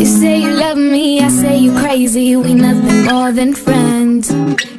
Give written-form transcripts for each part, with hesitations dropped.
You say you love me, I say you crazy. We nothing more than friends.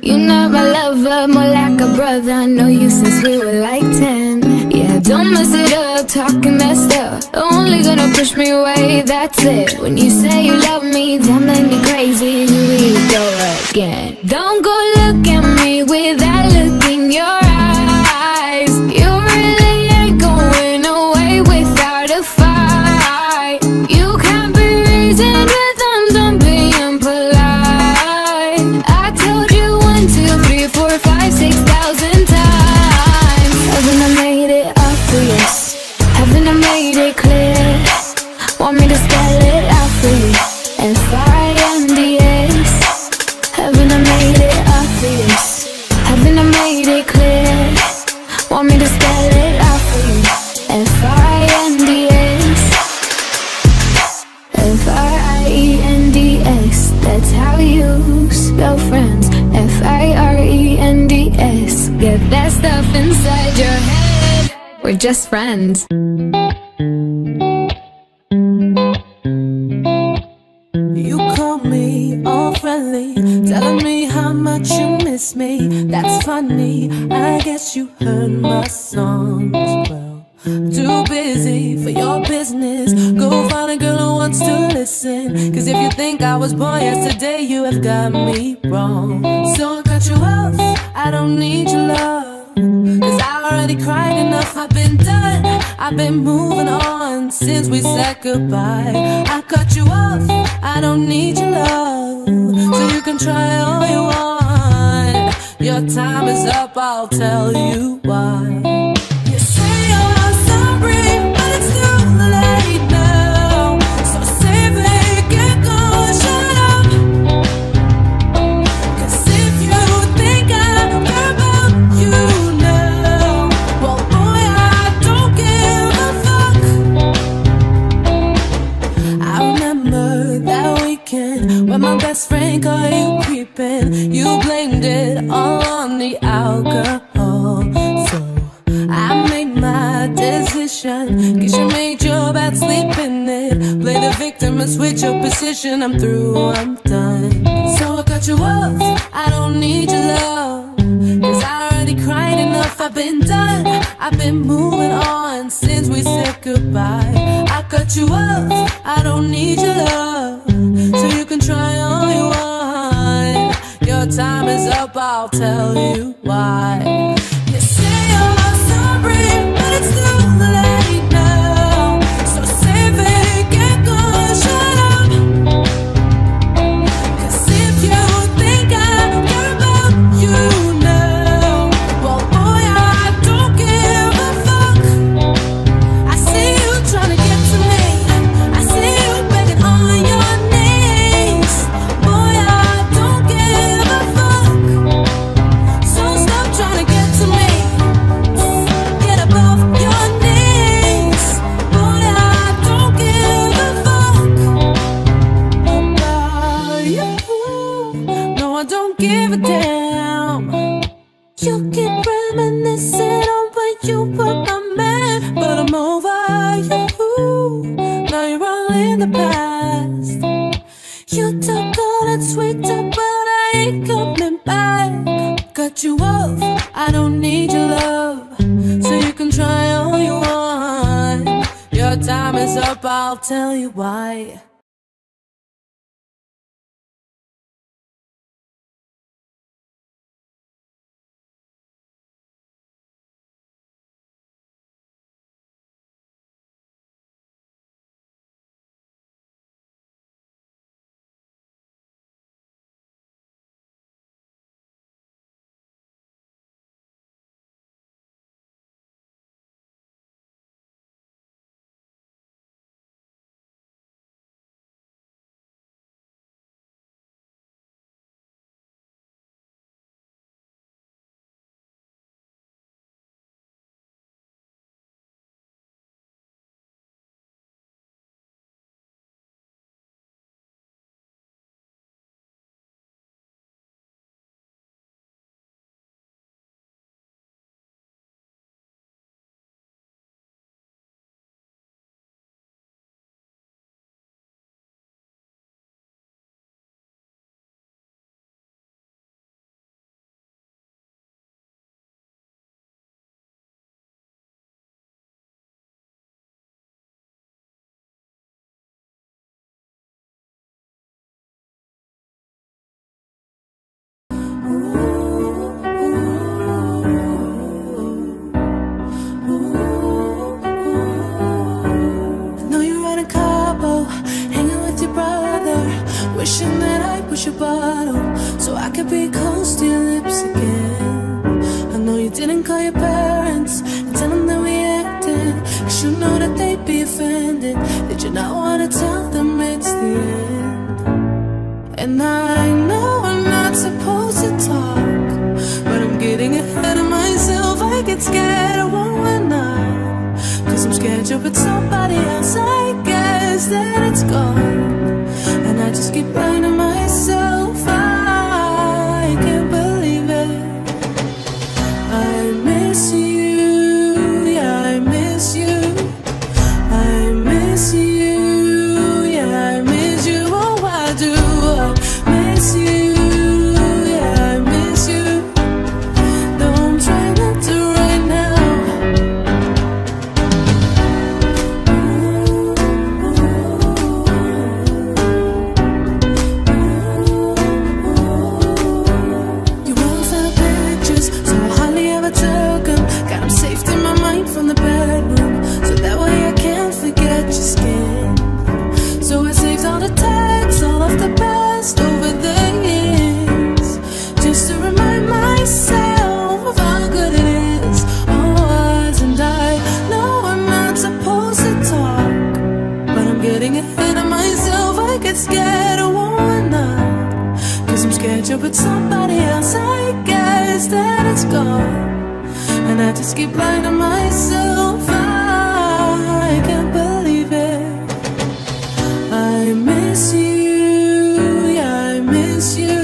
You're not my lover, more like a brother. I know you since we were like 10. Yeah, don't mess it up, talking that stuff only gonna push me away, that's it. When you say you love me, damn then you're crazy. Here we go again. Don't go look at me without looking your eyes. You really ain't going away without a fight. You can't be reasoned with arms on being polite. I told you 1, 2, 3, 4, 5, 6,000 times. Haven't I made it obvious? Haven't I made it clear? Want me to spell it out for you? F-I-N-D-S. Haven't I made it obvious? Haven't I made it clear? Want me to spell it out for you? F-I-N-D-S. F-R-I-E-N-D-S. That's how you spell friends. F-I-R-E-N-D-S. Get that stuff inside your head. We're just friends. You call me all friendly, telling me how much you miss me. That's funny, I guess you heard my songs. Well, too busy for your business. Go find a girl who wants to listen. Cause if you think I was born yesterday, you have got me wrong. So I cut you off, I don't need your love. Cause I already cried enough, I've been done. I've been moving on since we said goodbye. I cut you off, I don't need your love. So you can try all you want. Your time is up, I'll tell you why. My best friend caught you creeping. You blamed it all on the alcohol. So I made my decision. Cause you made your bed, sleep in it. Play the victim and switch your position. I'm through, I'm done. So I cut you off, I don't need your love. Cause I already cried enough, I've been done. I've been moving on since we said goodbye. I cut you off, I don't need your love. So you can try all you want. Your time is up, I'll tell you why. You say you're sorry, but it's too late now. So save it, get going, shut up. Cause if you think I care about you now, well boy, I don't give a fuck. I see you trying to get to me. I see you begging on your knees. Give a damn. You keep reminiscing on when you were my man, but I'm over you. Now you're all in the past. You talk all that sweet talk, but I ain't coming back. Cut you off, I don't need your love. So you can try all you want. Your time is up, I'll tell you why. push a bottle so I could be close to your lips again. I know you didn't call your parents and tell them that we acted, 'cause you know that they'd be offended. Did you not want to tell them it's the end? And I know I'm not supposed to talk, but I'm getting ahead of myself. I get scared of what we're not, 'cause I'm scared you're with somebody else. I guess that it's gone, and I just keep lying to myself. I can't believe it. I miss you, yeah, I miss you. I miss you, yeah, I miss you. Oh, I do. I miss you, yeah, I miss you. No, I'm trying not to right now. Scared of what we're not, 'cause I'm scared you're with somebody else. I guess that it's gone, and I just keep lying to myself. I can't believe it. I miss you, yeah, I miss you.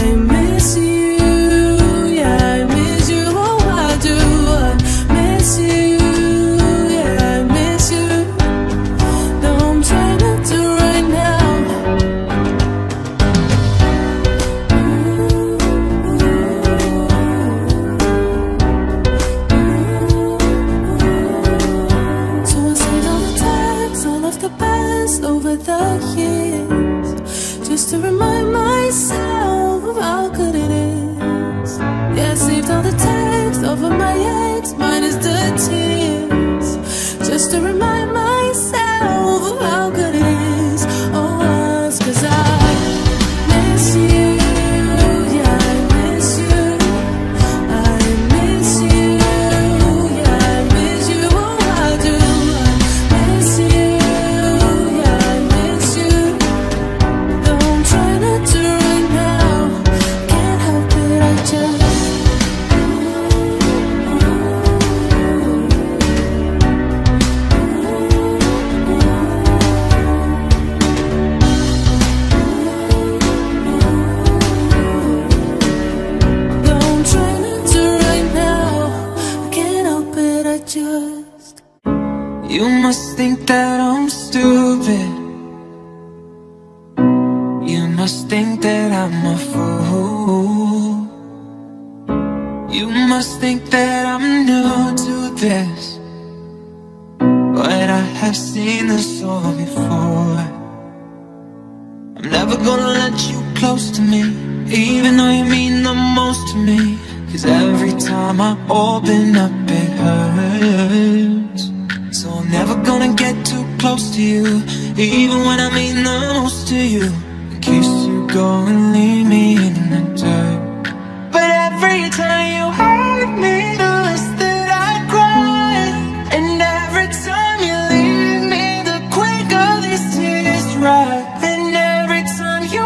I miss you, yeah, I miss you. Oh, I do. I miss you, yeah, I miss you. No, I'm trying not to over the years, just to remind myself of how good it is. Yeah, I saved all the text over my ex, minus the tears, just to remind myself of how good it is. Oh, it's 'cause I miss you. You must think that I'm stupid. You must think that I'm a fool. You must think that I'm new to this, but I have seen this all before. I'm never gonna let you close to me, even though you mean the most to me, 'cause every time I open up it hurts. So I'm never gonna get too close to you, even when I mean the most to you, in case you go and leave me in the dirt. But every time you hurt me, the less that I cry, and every time you leave me, the quicker these tears rise. And every time you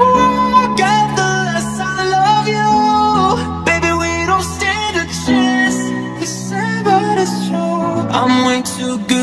walk out, the less I love you. Baby, we don't stand a chance. You say, but it's true, I'm way too good.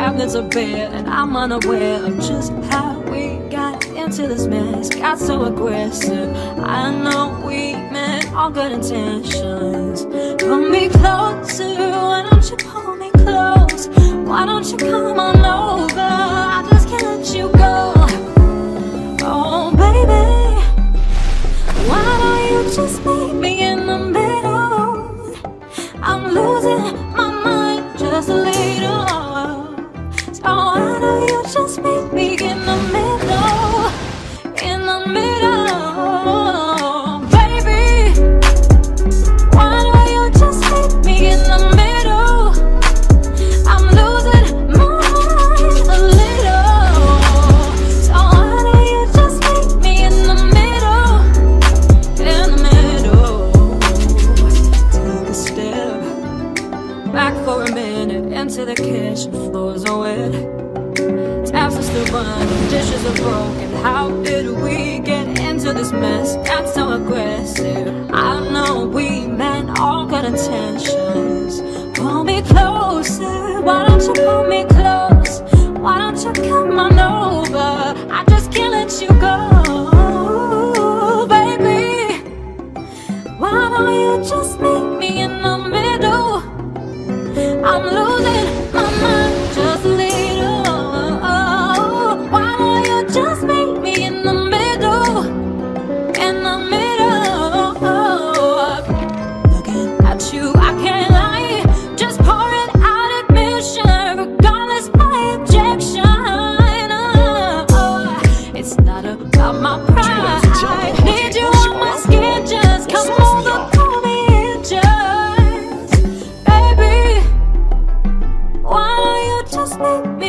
cabinets are bare, and I'm unaware of just how we got into this mess. Got so aggressive. I know we meant all good intentions. Pull me closer, why don't you pull me close? Why don't you come on over? I just can't let you go. Oh baby, why don't you just meet me in the middle? I'm losing my mind just a little. So why don't you just meet me in the middle? In the middle, baby. Why don't you just meet me in the middle? I'm losing my mind a little. So why don't you just meet me in the middle? In the middle. Take a step back for a minute into the kitchen floor. Taps are still running, dishes are broken. How did we get into this mess? Got so aggressive. I know we meant all good intentions. Pull me closer, why don't you pull me close? Why don't you come on over? I just can't let you go, baby. Why don't you just meet me in the middle? I'm losing my mind. Just